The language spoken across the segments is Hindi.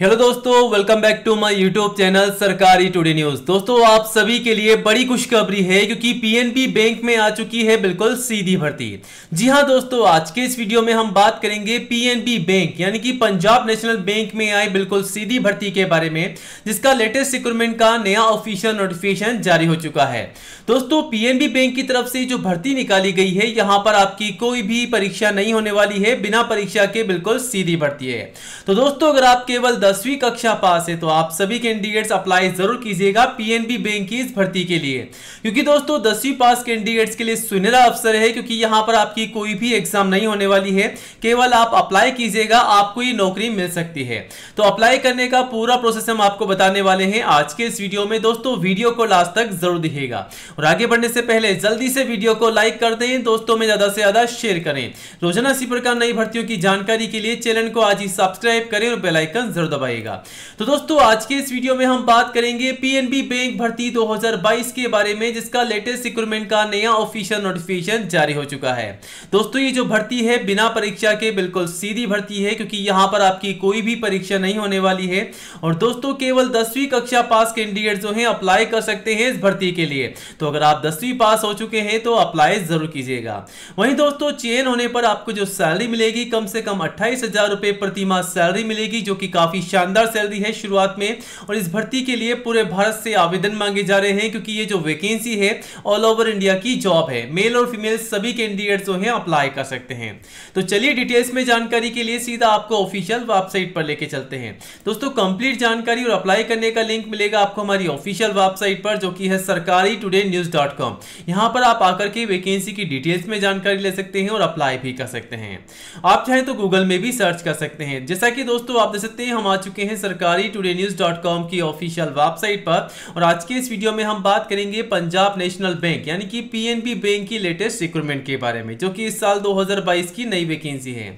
हेलो दोस्तों, welcome back to my YouTube channel Sarkari today news. दोस्तों, आप सभी के लिए बड़ी खुशखबरी है क्योंकि पीएनबी बैंक में आ चुकी है बिल्कुल सीधी भर्ती। जी हां दोस्तों, आज के इस वीडियो में हम बात करेंगे पीएनबी बैंक यानी कि पंजाब नेशनल बैंक में आई बिल्कुल सीधी भर्ती के बारे में, जिसका लेटेस्ट रिक्रूटमेंट का नया ऑफिशियल नोटिफिकेशन जारी हो चुका है। दोस्तों, पीएनबी बैंक की तरफ से जो भर्ती निकाली गई है, यहाँ पर आपकी कोई भी परीक्षा नहीं होने वाली है, बिना परीक्षा के बिल्कुल सीधी भर्ती है। तो दोस्तों, अगर आप केवल 10वीं कक्षा पास है तो आप सभी कैंडिडेट्स अप्लाई जरूर कीजिएगा पीएनबी बैंक की इस भर्ती के लिए, क्योंकि दोस्तों 10वीं पास कैंडिडेट्स के लिए सुनहरा अवसर है, क्योंकि यहां पर आपकी कोई भी एग्जाम नहीं होने वाली है। केवल आप अप्लाई कीजिएगा, आपको ये नौकरी मिल सकती है। तो अप्लाई करने का पूरा प्रोसेस हम आपको बताने वाले हैं आज के इस वीडियो में। दोस्तों, वीडियो को लास्ट तक जरूर देखिएगा और आगे बढ़ने से पहले जल्दी से वीडियो को लाइक कर दें, दोस्तों में ज्यादा से ज्यादा शेयर करें। रोजाना इसी प्रकार नई भर्तियों की जानकारी के लिए चैनल को आज ही सब्सक्राइब करें और बेल आइकन जरूर दबाएगा। तो दोस्तों, आज के इस वीडियो में हम बात करेंगे पीएनबी बैंक भर्ती 2022 के बारे में, जिसका लेटेस्ट रिक्रूटमेंट का नया ऑफिशियल नोटिफिकेशन जारी हो चुका है। दोस्तों, ये जो भर्ती है बिना परीक्षा के बिल्कुल सीधी भर्ती है, क्योंकि यहाँ पर आपकी कोई भी परीक्षा नहीं होने वाली है। और दोस्तों, केवल 10वीं कक्षा पास कैंडिडेट जो है अप्लाई कर सकते हैं इस भर्ती के लिए। तो अगर आप 10वीं पास हो चुके हैं तो अप्लाई जरूर कीजिएगा। वहीं दोस्तों, चयन होने पर आपको जो सैलरी मिलेगी कम से कम 28,000 रुपए प्रति माह सैलरी मिलेगी, जो कि काफी शानदार सैलरी है शुरुआत में। और इस भर्ती के लिए पूरे भारत से आवेदन मांगे जा रहे हैं, क्योंकि ये जो वैकेंसी है ऑल ओवर इंडिया की जॉब है। मेल और फीमेल सभी कैंडिडेट्स जो हैं अप्लाई कर सकते हैं। तो चलिए डिटेल्स में जानकारी के लिए सीधा आपको ऑफिशियल वेबसाइट पर लेके चलते हैं। दोस्तों, कंप्लीट जानकारी और अप्लाई करने का लिंक मिलेगा आपको हमारी ऑफिशियल वेबसाइट पर, जो कि है सरकारी टुडे न्यूज़ .com। यहाँ पर आप आकर के वैकेंसी की डिटेल्स में जानकारी ले सकते हैं और अप्लाई भी कर सकते हैं। आप चाहें तो गूगल में भी सर्च कर सकते हैं। जैसा कि दोस्तों आप देख सकते हैं, हम आ चुके हैं सरकारी टुडे न्यूज़ .com की ऑफिशियल वेबसाइट पर। और आज के इस वीडियो में हम बात करेंगे पंजाब नेशनल बैंक यानी कि पीएनबी बैंक की लेटेस्ट रिक्रूटमेंट के बारे में, जो कि इस साल 2022 की नई वैकेंसी है।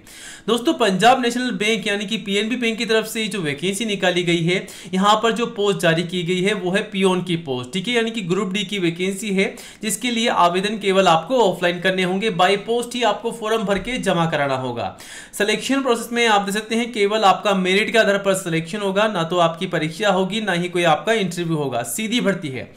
दोस्तों, पंजाब नेशनल बैंक यानी कि पीएनबी बैंक की तरफ से जो वैकेंसी निकाली गई है, यहाँ पर जो पोस्ट जारी की गई है वो है पियोन की पोस्ट, ठीक है, यानी कि ग्रुप डी की वैकेंसी है, जिसके लिए आवेदन केवल आपको ऑफलाइन करने होंगे। बाई पोस्ट ही आपको फॉर्म भर के जमा कराना होगा। सिलेक्शन प्रोसेस में आप देख सकते हैं केवल आपका मेरिट के आधार पर सिलेक्शन होगा, ना तो आपकी परीक्षा होगी, ना ही कोई आपका इंटरव्यू होगा। सीधी भर्ती है।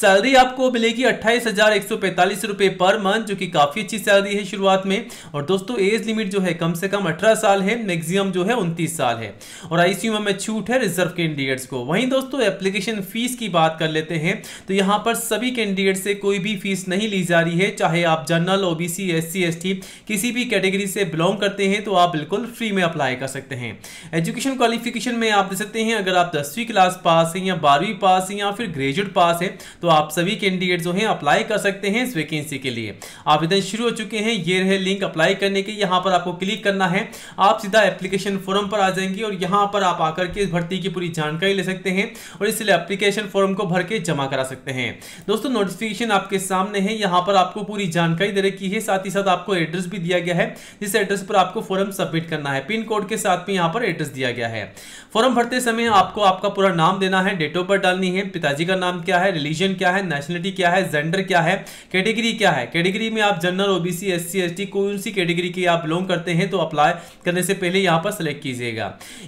सैलरी आपको मिलेगी 28,145 रुपए पर मंथ, जो कि काफी अच्छी सैलरी है शुरुआत में। और दोस्तों, एज लिमिट जो है कम से कम 18 साल है, मैक्सिमम जो है 29 साल है। और आईसीयू में छूट है रिजर्व कैंडिडेट्स को। वहीं दोस्तों, एप्लीकेशन फीस की बात कर लेते हैं तो यहाँ पर सभी कैंडिडेट से कोई भी फीस नहीं ली जा रही है। चाहे आप जनरल, ओबीसी, एससी, एसटी किसी भी कैटेगरी से बिलोंग करते हैं तो आप बिल्कुल फ्री में अप्लाई कर सकते हैं। एजुकेशन क्वालिफिकेशन में आप दे सकते हैं, अगर आप 10वीं क्लास पास हैं या 12वीं पास हैं या फिर ग्रेजुएट पास हैं तो आप सभी कैंडिडेट जो हैं अप्लाई कर सकते हैं इस वैकेंसी के लिए। आवेदन शुरू हो चुके हैं। ये रहे लिंक अप्लाई करने के, यहाँ पर आपको क्लिक करना है। आप सीधा एप्लीकेशन फॉर्म पर आ जाएंगे और यहाँ पर आप आकर के इस भर्ती की पूरी जानकारी ले सकते हैं और इसलिए एप्लीकेशन फॉर्म को भर के जमा करा सकते हैं। दोस्तों, नोटिफिकेशन आपके सामने है, यहाँ पर आपको पूरी जानकारी दे रखी है। साथ ही साथ आपको एड्रेस भी दिया गया है, जिस एड्रेस पर आपको फॉर्म सबमिट करना है। पिन कोड के साथ में यहाँ पर एड्रेस दिया गया है। फॉर्म भरते समय आपको आपका पूरा नाम देना है, डेट ऑफ बर्थ डालनी है, पिताजी का नाम क्या है, रिलीजन क्या है, नेशनलिटी क्या है, जेंडर क्या है, कैटेगरी क्या है। कैटेगरी में आप जनरल, ओबीसी, एससी, एसटी कौन सी कैटेगरी के आप बिलोंग करते हैं तो अप्लाई करने से पहले यहाँ पर सेलेक्ट कीजिएगा।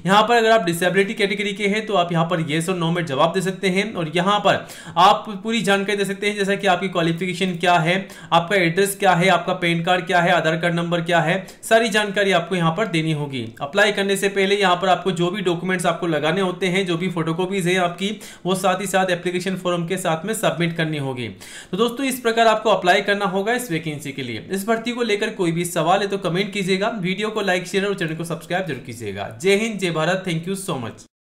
यहाँ पर अगर आप डिसेबिलिटी कैटेगरी के हैं तो आप यहाँ पर येस और नो में जवाब दे सकते हैं और यहाँ पर आप पूरी जानकारी दे सकते हैं, जैसा कि आपकी क्वालिफिकेशन क्या है, आपका एड्रेस क्या है, आपका पैन कार्ड क्या है, आधार कार्ड नंबर क्या है, सारी जानकारी आपको यहाँ पर देनी होगी। अप्लाई करने से पहले यहाँ पर आपको जो भी डॉक्यूमेंट्स आपको लगाने होते हैं, जो भी फोटोकॉपीज हैं आपकी, वो साथ ही साथ एप्लीकेशन फॉर्म के साथ में सबमिट करनी होगी। तो दोस्तों, इस प्रकार आपको अप्लाई करना होगा इस वैकेंसी के लिए। इस भर्ती को लेकर कोई भी सवाल है तो कमेंट कीजिएगा। वीडियो को लाइक, शेयर और चैनल को सब्सक्राइब जरूर कीजिएगा। जय हिंद, जय Bharat. Thank you so much.